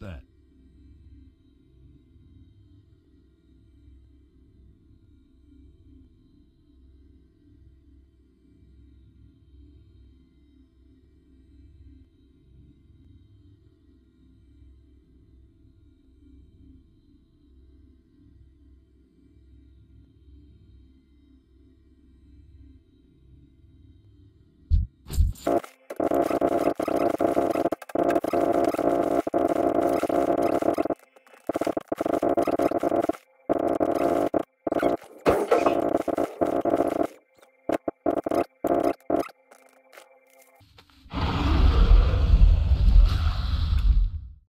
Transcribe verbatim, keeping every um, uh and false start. that.